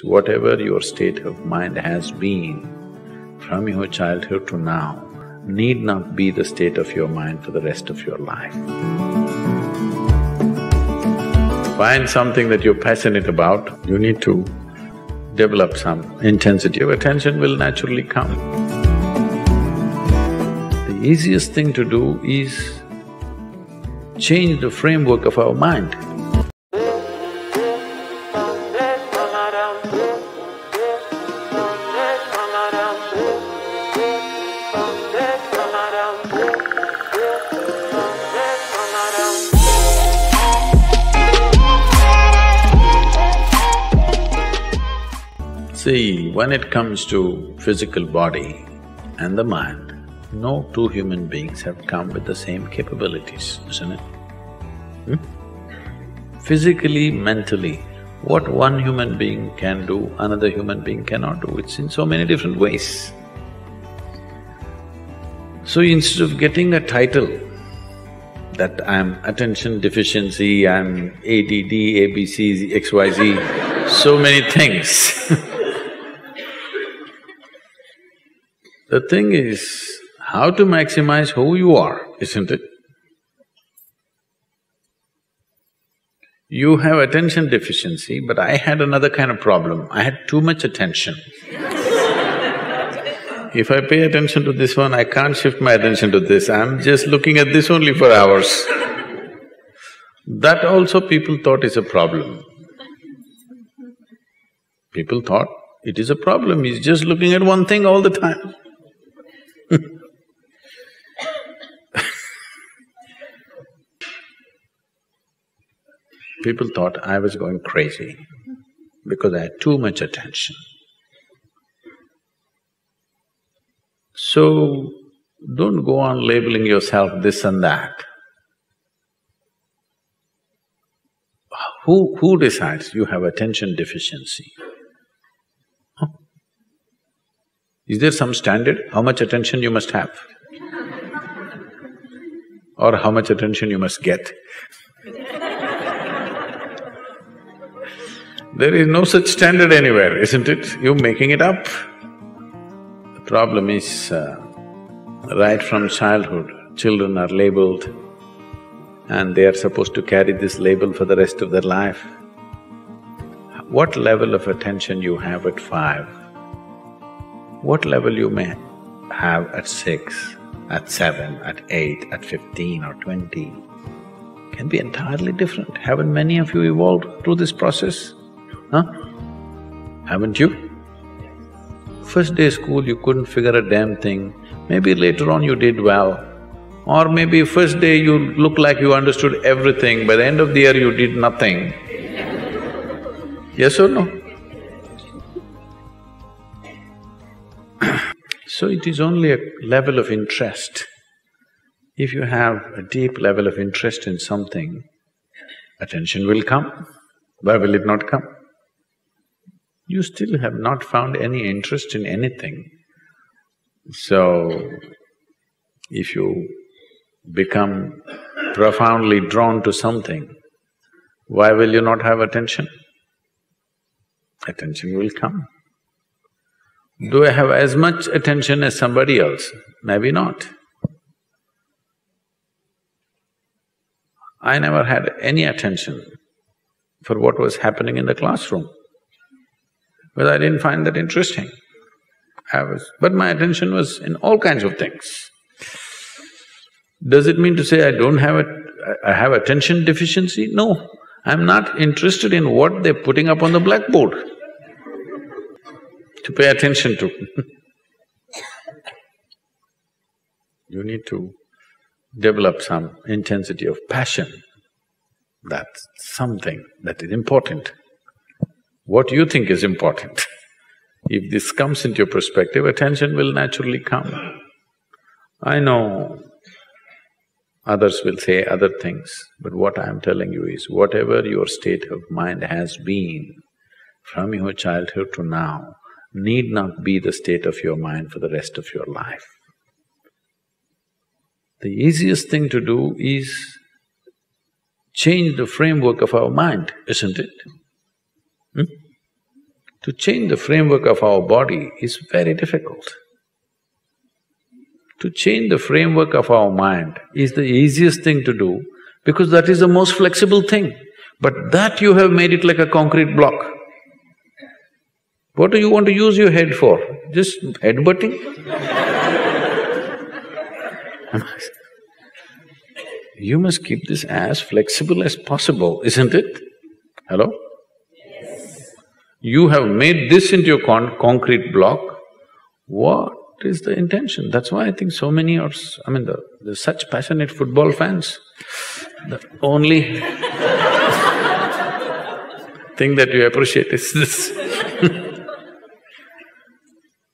to whatever your state of mind has been from your childhood to now, need not be the state of your mind for the rest of your life. Find something that you're passionate about, you need to develop some intensity. Your attention will naturally come. The easiest thing to do is change the framework of our mind. See, when it comes to physical body and the mind, no two human beings have come with the same capabilities, isn't it? Physically, mentally, what one human being can do, another human being cannot do. It's in so many different ways. So instead of getting a title that I'm attention deficiency, I'm ADD, ABC, XYZ, so many things The thing is, how to maximize who you are, isn't it? You have attention deficiency, but I had another kind of problem. I had too much attention. If I pay attention to this one, I can't shift my attention to this. I'm just looking at this only for hours. That also people thought is a problem. People thought it is a problem, he's just looking at one thing all the time. People thought I was going crazy because I had too much attention. So, don't go on labeling yourself this and that. Who decides you have attention deficiency? Huh? Is there some standard, how much attention you must have? Or how much attention you must get? There is no such standard anywhere, isn't it? You're making it up. The problem is, right from childhood, children are labeled and they are supposed to carry this label for the rest of their life. What level of attention you have at 5, what level you may have at 6, at 7, at 8, at 15 or 20, can be entirely different. Haven't many of you evolved through this process? Huh? Haven't you? First day school, you couldn't figure a damn thing. Maybe later on you did well. Or maybe first day you look like you understood everything, by the end of the year you did nothing. Yes or no? So it is only a level of interest. If you have a deep level of interest in something, attention will come. Why will it not come? You still have not found any interest in anything. So, if you become profoundly drawn to something, why will you not have attention? Attention will come. Do I have as much attention as somebody else? Maybe not. I never had any attention for what was happening in the classroom. But I didn't find that interesting. But my attention was in all kinds of things. Does it mean to say I don't have I have attention deficiency? No, I'm not interested in what they're putting up on the blackboard to pay attention to. You need to develop some intensity of passion. That's something that is important. What you think is important. If this comes into your perspective, attention will naturally come. I know others will say other things, but what I'm telling you is, whatever your state of mind has been from your childhood to now, need not be the state of your mind for the rest of your life. The easiest thing to do is change the framework of our mind, isn't it? To change the framework of our body is very difficult. To change the framework of our mind is the easiest thing to do because that is the most flexible thing. But that you have made it like a concrete block. What do you want to use your head for? Just headbutting? You must keep this as flexible as possible, isn't it? Hello? Yes. You have made this into a concrete block. What is the intention? That's why I think so many are… there's such passionate football fans. The only thing that you appreciate is this.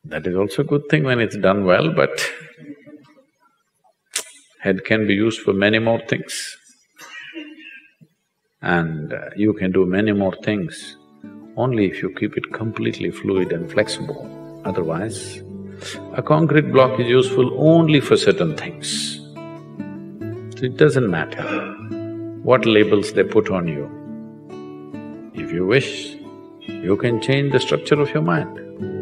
That is also a good thing when it's done well, but head can be used for many more things. And you can do many more things only if you keep it completely fluid and flexible. Otherwise, a concrete block is useful only for certain things. So it doesn't matter what labels they put on you. If you wish, you can change the structure of your mind.